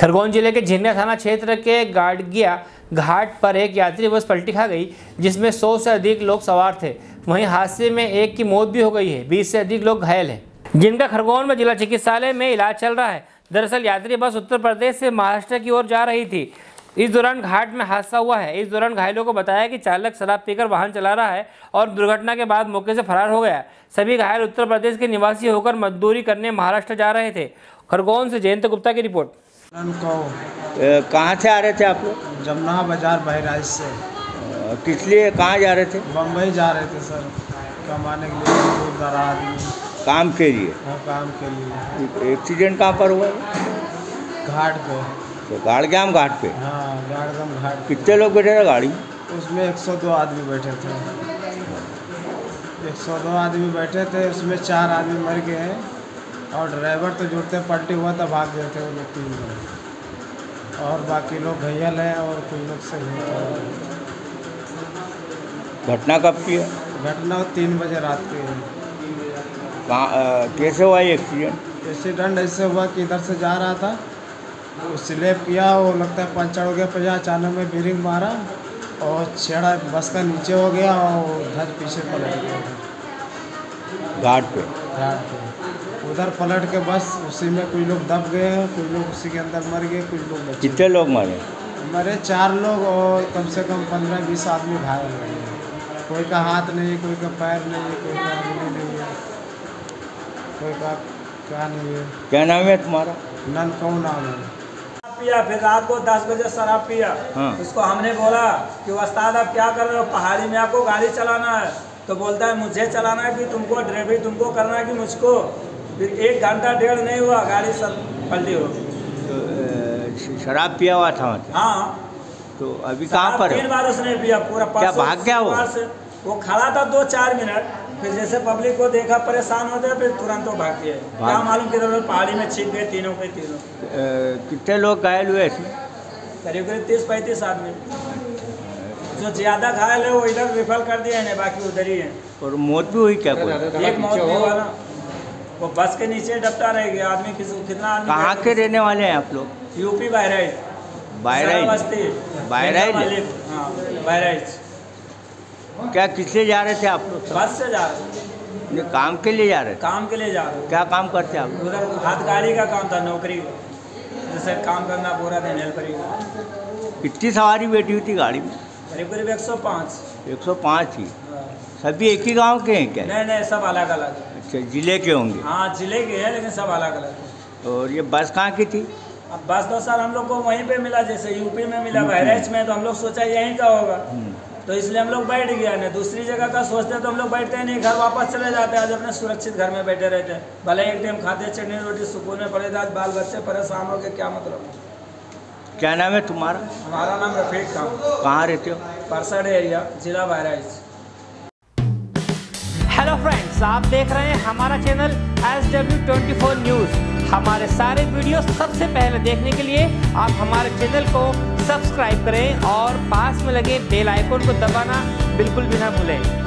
खरगोन जिले के झिरन्या थाना क्षेत्र के गाड़गिया घाट पर एक यात्री बस पलटी खा गई, जिसमें 100 से अधिक लोग सवार थे। वहीं हादसे में एक की मौत भी हो गई है, 20 से अधिक लोग घायल हैं, जिनका खरगोन में जिला चिकित्सालय में इलाज चल रहा है। दरअसल यात्री बस उत्तर प्रदेश से महाराष्ट्र की ओर जा रही थी। इस दौरान घाट में हादसा हुआ है। इस दौरान घायलों को बताया कि चालक शराब पीकर वाहन चला रहा है और दुर्घटना के बाद मौके से फरार हो गया। सभी घायल उत्तर प्रदेश के निवासी होकर मजदूरी करने महाराष्ट्र जा रहे थे। खरगोन से जयंत गुप्ता की रिपोर्ट। कहाँ से आ रहे थे आप लोग? जमुना बाजार बहराइच से। किस लिए कहाँ जा रहे थे? बम्बई जा रहे थे सर, कमाने के लिए, दूर दराज काम के लिए। हाँ, काम के लिए। एक्सीडेंट कहाँ पर हुआ? घाट पे। तो गाड़ग्याआम घाट पे? हाँ, गाड़ग्याआम घाट। कितने लोग बैठे थे गाड़ी उसमें? 102 आदमी बैठे थे। 102 आदमी बैठे थे, उसमें 4 आदमी मर गए हैं और ड्राइवर तो जुड़ते पलटी हुआ था, भाग गए थे वो लोग 3 लोग, और बाकी लोग घायल हैं और कुछ लोग सही। घटना कब की है? घटना 3 बजे रात की है। कैसे हुआ ये एक्सीडेंट? एक्सीडेंट ऐसे हुआ कि इधर से जा रहा था, वो स्लिप किया, वो लगता है पंचर हो गया, पर अचानक में ब्रेक मारा और छेड़ा, बस का नीचे हो गया और धर पीछे पलट गया घाट पे। घाट पे उधर पलट के बस उसी में कुछ लोग दब गए हैं, कुछ लोग उसी के अंदर मर गए, कुछ लोग बचे। कितने लोग मरे? मरे 4 लोग और कम से कम 15-20 आदमी घायल हो गए। कोई का हाथ नहीं, कोई का पैर नहीं, कोई का आदमी नहीं है, कोई का क्या नहीं है। क्या नाम है तुम्हारा? नल कौन नाम है। पिया फिर रात को 10 बजे शराब पिया। हाँ। उसको हमने बोला कि उस्ताद आप क्या कर रहे हो, पहाड़ी में आपको गाड़ी चलाना है। तो बोलता है मुझे चलाना है कि तुमको, ड्राइविंग तुमको करना है कि मुझको। फिर 1 घंटा 1.5 नहीं हुआ गाड़ी सब पलटी हो गई। शराब पिया हुआ था? हाँ। तो अभी कहाँ पर? 3 बार उसने पिया पूरा। क्या भाग गया वो खड़ा था 2-4 मिनट, फिर जैसे पब्लिक को देखा परेशान हो गया, फिर तुरंत वो भाग गया। क्या मालूम कि पहाड़ी में छिप गए तीनों के तीनों। कितने लोग घायल हुए इसमें? करीब 30-35 आदमी। जो ज्यादा घायल है वो इधर रिफर कर दिया है, बाकी उधर ही है। और मौत भी हुई क्या? एक मौत हुआ ना, वो बस के नीचे डपटा रह गया आदमी। कितना आदमी? कहाँ के रहने वाले हैं आप लोग? यूपी बहराइच। बहराइच। क्या किससे जा रहे थे आप लोग? बस से जा रहे थे। काम के लिए जा रहे थे? काम के लिए जा रहे। क्या काम करते आप? उधर हाथ गाड़ी का काम था, नौकरी, जैसे काम करना पूरा दिन हेल्परी। कितनी सवारी बैठी हुई थी गाड़ी में? करीब 105। 105 थी। सभी एक ही गांव के हैं क्या? नहीं नहीं, सब अलग अलग। अच्छा, जिले के होंगे? हाँ, जिले के हैं लेकिन सब अलग अलग। और ये बस कहाँ की थी? अब बस तो सर हम लोग को वहीं पे मिला, जैसे यूपी में मिला बहराइच में, तो हम लोग सोचा यहीं का होगा, तो इसलिए हम लोग बैठ गया। नहीं दूसरी जगह का सोचते तो हम लोग बैठते नहीं, घर वापस चले जाते। आज अपने सुरक्षित घर में बैठे रहते हैं, भले एक टाइम खाते, चटनी रोटी सुकून में पड़े थे। आज बाल बच्चे परेशान हो गए, क्या मतलब। क्या नाम है तुम्हारा? हमारा नाम रफीक खान। कहाँ रहते हो? परसद एरिया, जिला बहराइच। हेलो फ्रेंड्स, आप देख रहे हैं हमारा चैनल SW24 न्यूज़। हमारे सारे वीडियो सबसे पहले देखने के लिए आप हमारे चैनल को सब्सक्राइब करें और पास में लगे बेल आइकन को दबाना बिल्कुल भी ना भूलें।